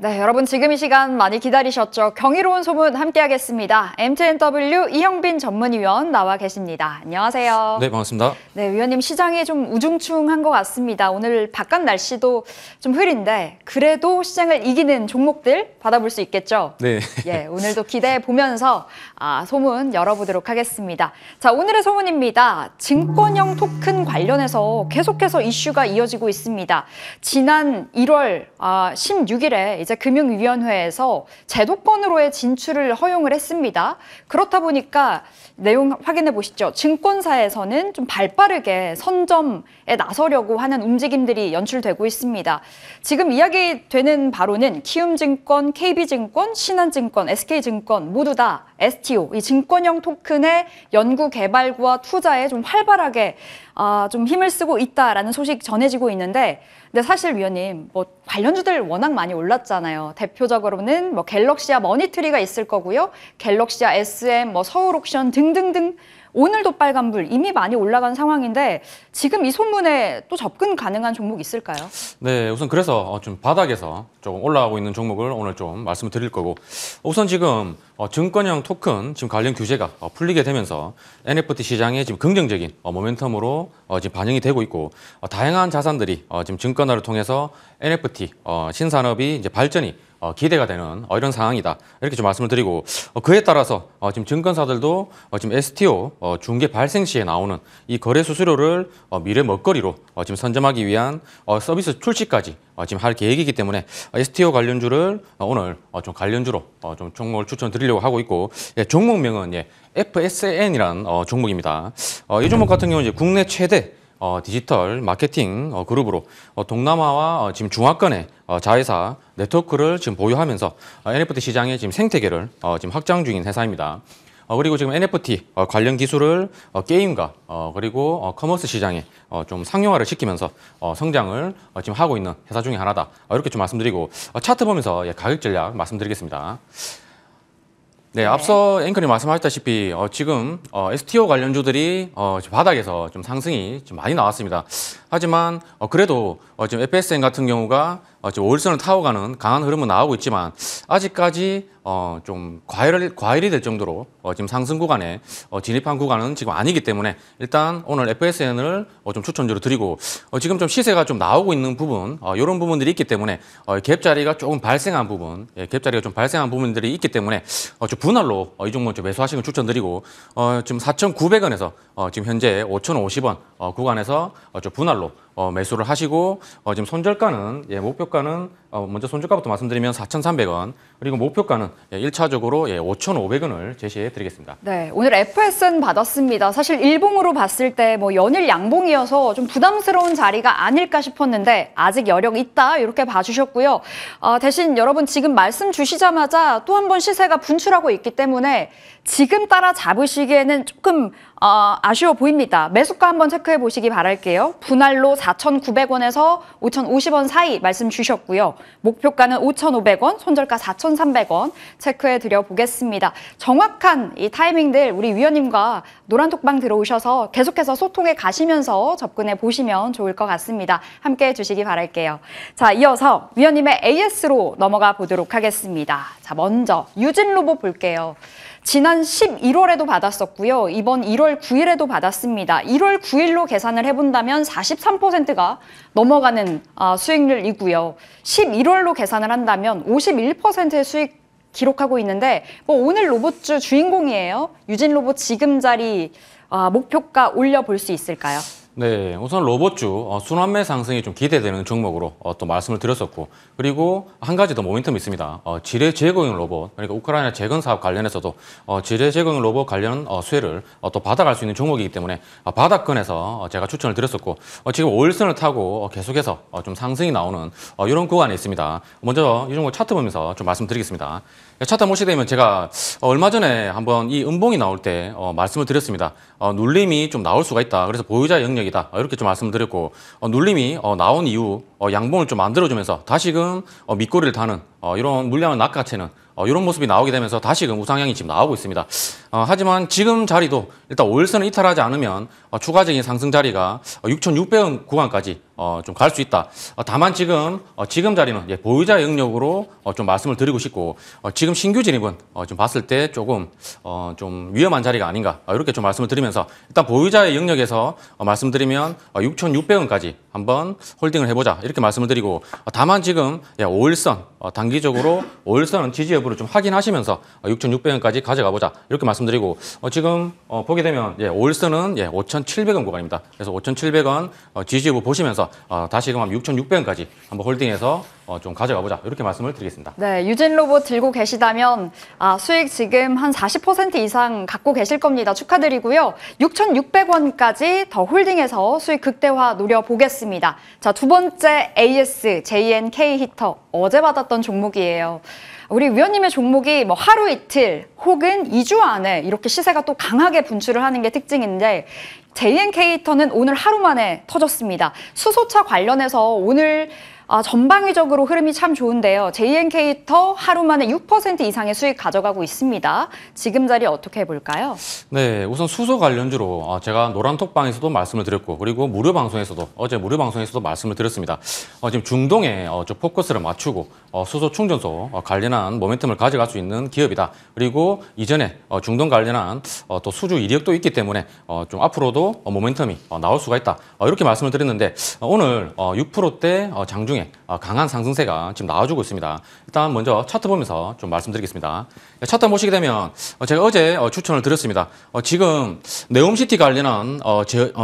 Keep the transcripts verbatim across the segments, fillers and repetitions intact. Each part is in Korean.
네, 여러분 지금 이 시간 많이 기다리셨죠? 경이로운 소문 함께하겠습니다. 엠티엔더블유 이형빈 전문위원 나와 계십니다. 안녕하세요. 네, 반갑습니다. 네, 위원님 시장이 좀 우중충한 것 같습니다. 오늘 바깥 날씨도 좀 흐린데 그래도 시장을 이기는 종목들 받아볼 수 있겠죠? 네. 예, 오늘도 기대해 보면서 아, 소문 열어보도록 하겠습니다. 자, 오늘의 소문입니다. 증권형 토큰 관련해서 계속해서 이슈가 이어지고 있습니다. 지난 일월 아, 십육일에 이제 금융위원회에서 제도권으로의 진출을 허용을 했습니다. 그렇다 보니까 내용 확인해 보시죠. 증권사에서는 좀 발빠르게 선점에 나서려고 하는 움직임들이 연출되고 있습니다. 지금 이야기되는 바로는 키움증권, 케이비증권, 신한증권, 에스케이증권 모두 다 에스티오, 이 증권형 토큰의 연구 개발과 투자에 좀 활발하게 아, 좀 힘을 쓰고 있다라는 소식 전해지고 있는데, 근데 사실 위원님 뭐 관련주들 워낙 많이 올랐잖아요. 대표적으로는 뭐 갤럭시아 머니트리가 있을 거고요, 갤럭시아 에스엠, 뭐 서울옥션 등등등 오늘도 빨간불 이미 많이 올라간 상황인데 지금 이 소문에 또 접근 가능한 종목 있을까요? 네, 우선 그래서 좀 바닥에서 조금 올라가고 있는 종목을 오늘 좀 말씀을 드릴 거고, 우선 지금 증권형 토큰 지금 관련 규제가 풀리게 되면서 엔에프티 시장에 지금 긍정적인 모멘텀으로 지금 반영이 되고 있고, 다양한 자산들이 지금 증권화를 통해서 엔에프티 신산업이 이제 발전이 어, 기대가 되는 어, 이런 상황이다, 이렇게 좀 말씀을 드리고, 어, 그에 따라서 어, 지금 증권사들도 어, 지금 에스티오 어, 중개 발생 시에 나오는 이 거래 수수료를 어, 미래 먹거리로 어, 지금 선점하기 위한 어, 서비스 출시까지 어, 지금 할 계획이기 때문에 에스티오 관련주를 어, 오늘 어, 좀 관련주로 어, 좀 종목을 추천드리려고 하고 있고, 예, 종목명은 예, 에프에스엔이라는 어, 종목입니다. 어, 이 종목 같은 경우는 이제 국내 최대 어, 디지털 마케팅 어, 그룹으로 어, 동남아와 어, 지금 중화권의 어, 자회사 네트워크를 지금 보유하면서 어, 엔에프티 시장의 지금 생태계를 어, 지금 확장 중인 회사입니다. 어, 그리고 지금 엔에프티 어, 관련 기술을 어, 게임과 어, 그리고 어, 커머스 시장에 어, 좀 상용화를 시키면서 어, 성장을 어, 지금 하고 있는 회사 중에 하나다, 어, 이렇게 좀 말씀드리고, 어, 차트 보면서 예, 가격 전략 말씀드리겠습니다. 네, 앞서 앵커님 말씀하셨다시피 어, 지금 어, 에스티오 관련주들이 어, 바닥에서 좀 상승이 좀 많이 나왔습니다. 하지만 어, 그래도 어, 지금 에프에스엔 같은 경우가 어, 지금 월선을 타고 가는 강한 흐름은 나오고 있지만 아직까지 어, 좀 과열, 과열이 될 정도로 어, 지금 상승 구간에 어, 진입한 구간은 지금 아니기 때문에 일단 오늘 에프에스엔을 어, 좀 추천주로 드리고, 어, 지금 좀 시세가 좀 나오고 있는 부분, 어, 이런 부분들이 있기 때문에 어, 갭자리가 조금 발생한 부분, 예, 갭자리가 좀 발생한 부분들이 있기 때문에 어, 좀 분할로 이 종목 좀 매수하시는 걸 추천드리고, 어, 지금 사천구백 원에서 어, 지금 현재 오천오십 원 어, 구간에서 어, 좀 분할로 어, 매수를 하시고, 어, 지금 손절가는 예, 목표가는 어, 먼저 손절가부터 말씀드리면 사천삼백 원, 그리고 목표가는 예, 일 차적으로 예, 오천오백 원을 제시해 드리겠습니다. 네, 오늘 에프에스엔 받았습니다. 사실 일봉으로 봤을 때 뭐 연일 양봉이어서 좀 부담스러운 자리가 아닐까 싶었는데 아직 여력 있다, 이렇게 봐주셨고요. 어, 대신 여러분 지금 말씀 주시자마자 또 한 번 시세가 분출하고 있기 때문에 지금 따라 잡으시기에는 조금 어, 아쉬워 보입니다. 매수가 한번 체크해 보시기 바랄게요. 분할로 사천구백 원에서 오천오십 원 사이 말씀 주셨고요. 목표가는 오천오백 원, 손절가 사천삼백 원 체크해 드려 보겠습니다. 정확한 이 타이밍들 우리 위원님과 노란톡방 들어오셔서 계속해서 소통해 가시면서 접근해 보시면 좋을 것 같습니다. 함께해 주시기 바랄게요. 자, 이어서 위원님의 에이에스로 넘어가 보도록 하겠습니다. 자, 먼저 유진로봇 볼게요. 지난 십일월에도 받았었고요. 이번 일월 구일에도 받았습니다. 일월 구일로 계산을 해본다면 사십삼 퍼센트가 넘어가는 수익률이고요. 십일월로 계산을 한다면 오십일 퍼센트의 수익 기록하고 있는데, 뭐 오늘 로봇주 주인공이에요. 유진로봇 지금 자리 목표가 올려볼 수 있을까요? 네, 우선 로봇주 어, 순환매 상승이 좀 기대되는 종목으로 어, 또 말씀을 드렸었고, 그리고 한 가지 더 모멘텀이 있습니다. 어, 지뢰 제거용 로봇, 그러니까 우크라이나 재건 사업 관련해서도 어, 지뢰 제거용 로봇 관련 어, 수혜를 어, 또 받아갈 수 있는 종목이기 때문에 어, 바닥권에서 어, 제가 추천을 드렸었고, 어, 지금 월선을 타고 어, 계속해서 어, 좀 상승이 나오는 어, 이런 구간에 있습니다. 먼저 이 종목 차트 보면서 좀 말씀드리겠습니다. 차트 모시되면 제가 얼마 전에 한번 이 음봉이 나올 때 어, 말씀을 드렸습니다. 어, 눌림이 좀 나올 수가 있다, 그래서 보유자 영역이다, 이렇게 좀 말씀을 드렸고, 어, 눌림이 어, 나온 이후 어, 양봉을 좀 만들어주면서 다시금 어, 밑꼬리를 다는 어, 이런 물량을 낚아채는 어, 이런 모습이 나오게 되면서 다시금 우상향이 지금 나오고 있습니다. 어, 하지만 지금 자리도 일단 월선을 이탈하지 않으면 어, 추가적인 상승 자리가 육천육백 원 구간까지 어, 좀 갈 수 있다. 어, 다만 지금 어, 지금 자리는 예, 보유자 영역으로 어, 좀 말씀을 드리고 싶고 어, 지금 신규 진입은 어, 좀 봤을 때 조금 어, 좀 위험한 자리가 아닌가 어, 이렇게 좀 말씀을 드리면서 일단 보유자의 영역에서 어, 말씀드리면 어, 육천육백 원까지 한번 홀딩을 해보자 이렇게 말씀을 드리고 어, 다만 지금 예, 오일선 어, 단기적으로 오일선은 지지 여부를 좀 확인하시면서 어, 육천육백 원까지 가져가 보자 이렇게 말씀드리고 어, 지금 어, 보게 되면 예, 오일선은 예, 오천칠백 원 구간입니다. 그래서 오천칠백 원 어, 지지 여부 보시면서 어, 다시금 육천육백 원까지 한번 홀딩해서 어, 좀 가져가 보자 이렇게 말씀을 드리겠습니다. 네, 유진로봇 들고 계시다면 아, 수익 지금 한 사십 퍼센트 이상 갖고 계실 겁니다. 축하드리고요. 육천육백 원까지 더 홀딩해서 수익 극대화 노려보겠습니다. 자, 두 번째 에이에스 제이엔케이히터 어제 받았던 종목이에요. 우리 위원님의 종목이 뭐 하루 이틀 혹은 이 주 안에 이렇게 시세가 또 강하게 분출을 하는 게 특징인데 제이엔케이히터는 오늘 하루 만에 터졌습니다. 수소차 관련해서 오늘 아, 전방위적으로 흐름이 참 좋은데요. 제이엔케이히터 하루 만에 육 퍼센트 이상의 수익 가져가고 있습니다. 지금 자리 어떻게 해볼까요? 네, 우선 수소 관련주로 제가 노란톡방에서도 말씀을 드렸고 그리고 무료 방송에서도 어제 무료 방송에서도 말씀을 드렸습니다. 어, 지금 중동에 어, 좀 포커스를 맞추고 어, 수소 충전소 어, 관련한 모멘텀을 가져갈 수 있는 기업이다. 그리고 이전에 어, 중동 관련한 어, 또 수주 이력도 있기 때문에 어, 좀 앞으로도 어, 모멘텀이 어, 나올 수가 있다. 어, 이렇게 말씀을 드렸는데 어, 오늘 어, 육 퍼센트대 어, 장중에 강한 상승세가 지금 나와주고 있습니다. 일단 먼저 차트 보면서 좀 말씀드리겠습니다. 차트 보시게 되면 제가 어제 추천을 드렸습니다. 지금 네옴시티 관련한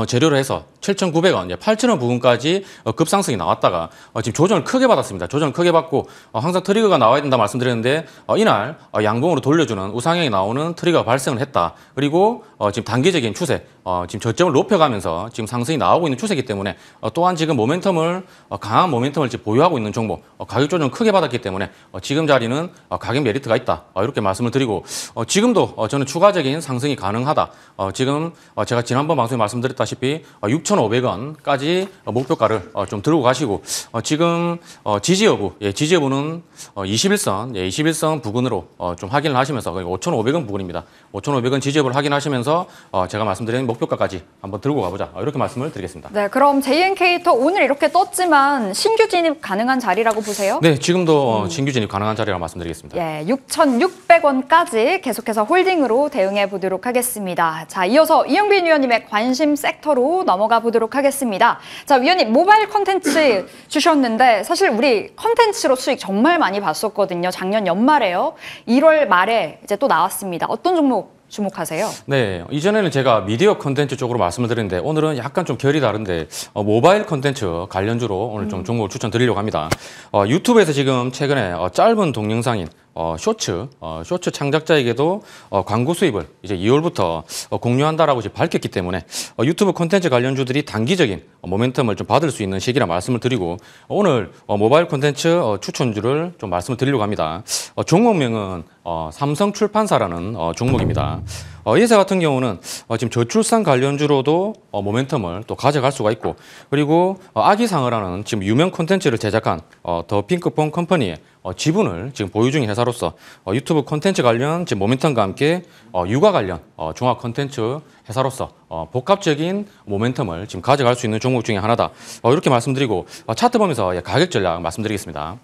재료로 해서 칠천구백 원, 팔천 원 부근까지 급상승이 나왔다가 지금 조정을 크게 받았습니다. 조정을 크게 받고 항상 트리거가 나와야 된다 말씀드렸는데 이날 양봉으로 돌려주는 우상향이 나오는 트리거가 발생을 했다. 그리고 지금 단기적인 추세, 지금 저점을 높여가면서 지금 상승이 나오고 있는 추세이기 때문에 또한 지금 모멘텀을 강한 모멘텀을 보유하고 있는 종목, 가격 조정 크게 받았기 때문에 지금 자리는 가격 메리트가 있다 이렇게 말씀을 드리고 지금도 저는 추가적인 상승이 가능하다. 지금 제가 지난번 방송에 말씀드렸다시피 육천오백 원까지 목표가를 좀 들고 가시고 지금 지지 여부, 지지 여부는 이십일선, 이십일선 부근으로 좀 확인을 하시면서 오천오백 원 부근입니다. 오천오백 원 지지 여부를 확인하시면서 제가 말씀드린 목표가까지 한번 들고 가보자 이렇게 말씀을 드리겠습니다. 네, 그럼 제이엔케이히터 오늘 이렇게 떴지만 신규 진입 가능한 자리라고 보세요? 네, 지금도 음. 신규 진입 가능한 자리라고 말씀드리겠습니다. 예, 육천육백 원까지 계속해서 홀딩으로 대응해 보도록 하겠습니다. 자, 이어서 이영빈 위원님의 관심 섹터로 넘어가 보도록 하겠습니다. 자, 위원님 모바일 컨텐츠 주셨는데 사실 우리 컨텐츠로 수익 정말 많이 봤었거든요. 작년 연말에요. 일월 말에 이제 또 나왔습니다. 어떤 종목 주목하세요? 네, 이전에는 제가 미디어 컨텐츠 쪽으로 말씀을 드렸는데 오늘은 약간 좀 결이 다른데 어, 모바일 컨텐츠 관련주로 오늘 좀 종목을 추천드리려고 합니다. 어, 유튜브에서 지금 최근에 어, 짧은 동영상인 어, 쇼츠, 어, 쇼츠 창작자에게도 어, 광고 수입을 이제 이월부터 어, 공유한다라고 이제 밝혔기 때문에 어, 유튜브 콘텐츠 관련주들이 단기적인 어, 모멘텀을 좀 받을 수 있는 시기라 말씀을 드리고 어, 오늘 어, 모바일 콘텐츠 어, 추천주를 좀 말씀을 드리려고 합니다. 어, 종목명은 어, 삼성출판사라는 어, 종목입니다. 어, 이 회사 같은 경우는 어, 지금 저출산 관련주로도 어, 모멘텀을 또 가져갈 수가 있고 그리고 어, 아기상어라는 지금 유명 콘텐츠를 제작한 어, 더 핑크퐁 컴퍼니의 어, 지분을 지금 보유 중인 회사로서 어, 유튜브 콘텐츠 관련 지금 모멘텀과 함께 어, 육아 관련 어, 종합 콘텐츠 회사로서 어, 복합적인 모멘텀을 지금 가져갈 수 있는 종목 중에 하나다. 어, 이렇게 말씀드리고 어, 차트 보면서 예, 가격 전략 말씀드리겠습니다.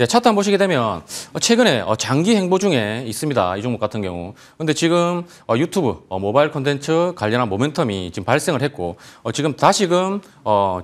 예, 차트 한번 보시게 되면 최근에 장기 행보 중에 있습니다. 이 종목 같은 경우. 근데 지금 유튜브 모바일 콘텐츠 관련한 모멘텀이 지금 발생을 했고 지금 다시금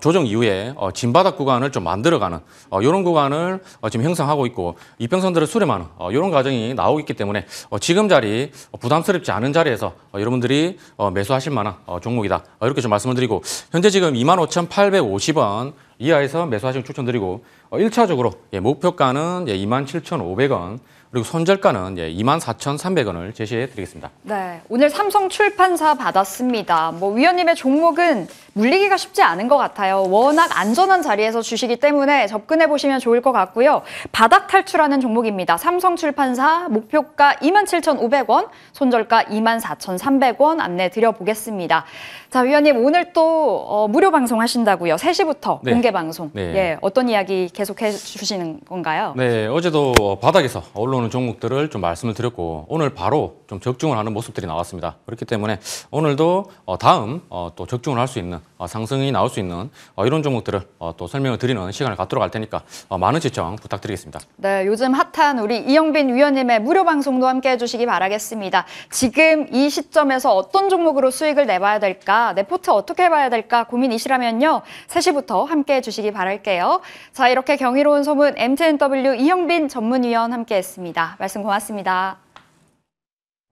조정 이후에 진바닥 구간을 좀 만들어가는 이런 구간을 지금 형성하고 있고 이평선들을 수렴하는 이런 과정이 나오고 있기 때문에 지금 자리 부담스럽지 않은 자리에서 여러분들이 매수하실 만한 종목이다. 이렇게 좀 말씀을 드리고 현재 지금 이만 오천팔백오십 원 이하에서 매수하시면 추천드리고 일 차적으로 예, 목표가는 예, 이만 칠천오백 원 그리고 손절가는 예, 이만 사천삼백 원을 제시해 드리겠습니다. 네, 오늘 삼성출판사 받았습니다. 뭐 위원님의 종목은 물리기가 쉽지 않은 것 같아요. 워낙 안전한 자리에서 주시기 때문에 접근해 보시면 좋을 것 같고요. 바닥 탈출하는 종목입니다. 삼성출판사 목표가 이만 칠천오백 원, 손절가 이만 사천삼백 원 안내 드려보겠습니다. 자, 위원님 오늘 또 어, 무료 방송 하신다고요. 세 시부터 네. 공개 방송. 네. 예, 어떤 이야기 계속해 주시는 건가요? 네, 어제도 바닥에서 언론 나오는 종목들을 좀 말씀을 드렸고 오늘 바로 좀 적중을 하는 모습들이 나왔습니다. 그렇기 때문에 오늘도 다음 또 적중을 할 수 있는 상승이 나올 수 있는 이런 종목들을 또 설명을 드리는 시간을 갖도록 할 테니까 많은 시청 부탁드리겠습니다. 네, 요즘 핫한 우리 이영빈 위원님의 무료 방송도 함께 해주시기 바라겠습니다. 지금 이 시점에서 어떤 종목으로 수익을 내봐야 될까, 내 포트 어떻게 해봐야 될까 고민이시라면요, 세 시부터 함께 해주시기 바랄게요. 자, 이렇게 경이로운 소문 엠티엔더블유 이영빈 전문위원 함께했습니다. 말씀 고맙습니다.